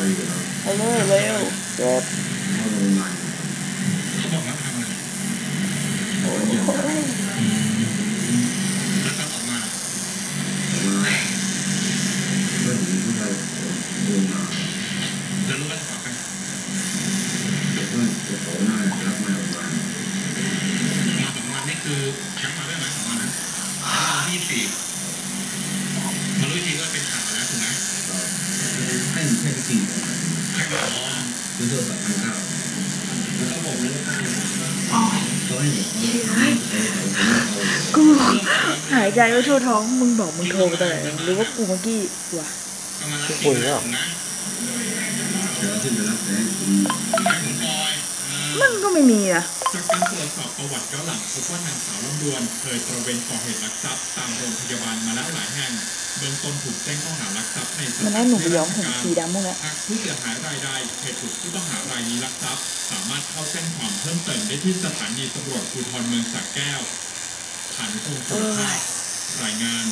ไปเลยเร็วเจ็บโอ้ยกูหายใจไม่ทั่วท้องมึงบอกมึงโทรไปตอนไหนหรือว่ากูเมื่อกี้วะกูป่วยแล้วมันก็ไม่มีอะจากการตรวจสอบประวัติย้อนหลังพบว่านางสาวลำดวนเคยตระเวนก่อเหตุลักทรัพย์ตามโรงพยาบาลมาแล้วหลายแห่งเบื้องต้นถูกแจ้งข้อหาลักทรัพย์ในสถานที่ราชการหากผู้เสียหายรายใดเคยถูกผู้ต้องหารายนี้ลักทรัพย์สามารถเข้าแจ้งความเพิ่มเติมได้ที่สถานีตำรวจภูธรเมืองสระแก้วฐานกรุงโขทัยรายงาน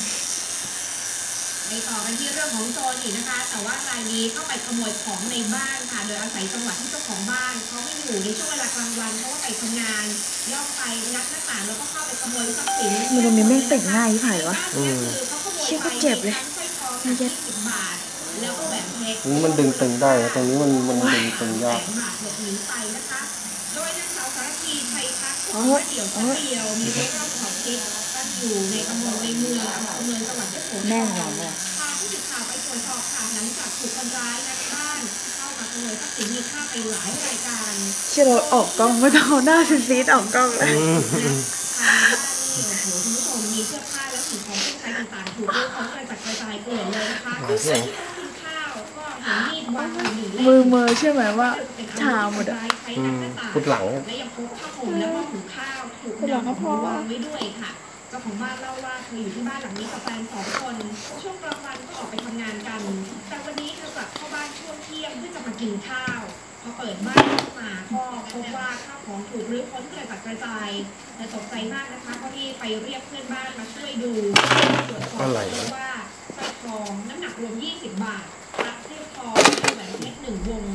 ในต่อกันที่เรื่องของโจรอีกนะคะแต่ว่ารายนี้เข้าไปขโมยของในบ้านค่ะโดยอาศัยจังหวะที่เจ้าของบ้านเขาไม่อยู่ในช่วงเวลากลางวันเพราะว่าไปทำงานย่องไปงัดหน้าต่างแล้วก็เข้าไปขโมยทรัพย์สินมันก็มีแม่งติดง่ายผ่ายวะเชื่อก็เจ็บเลยมันจะมันดึงตึงได้ตรงนี้มันดึงตึงยากโอ้ยโอ้ยแม่งหรอเนี่ยเชื่อเราออกกล้องไม่ต้องหน้าซีดๆออกกล้องเลยมือใช่ไหมว่าชาหมดอ่ะขุดหลังและยังพบผ้าห่มแล้วก็ถุงข้าวถูกนำวางไว้ด้วยค่ะเจ้าของบ้านเล่าว่าเธออยู่ที่บ้านหลังนี้กับแฟน2คนช่วงกลางวันก็ออกไปทำงานกันแต่วันนี้เธอกลับเข้าบ้านช่วงเที่ยงเพื่อจะมากินข้าวพอเปิดบ้านเข้ามาก็พบว่าข้าวของถูกรื้อค้นกระจัดกระจายและตกใจมากนะคะก็รีบไปเรียกเพื่อนบ้านมาช่วยดูตรวจสอบว่าสร้อยทองน้ำหนักรวม20 บาทพระเลี่ยมทองแหวนเพชร1 วง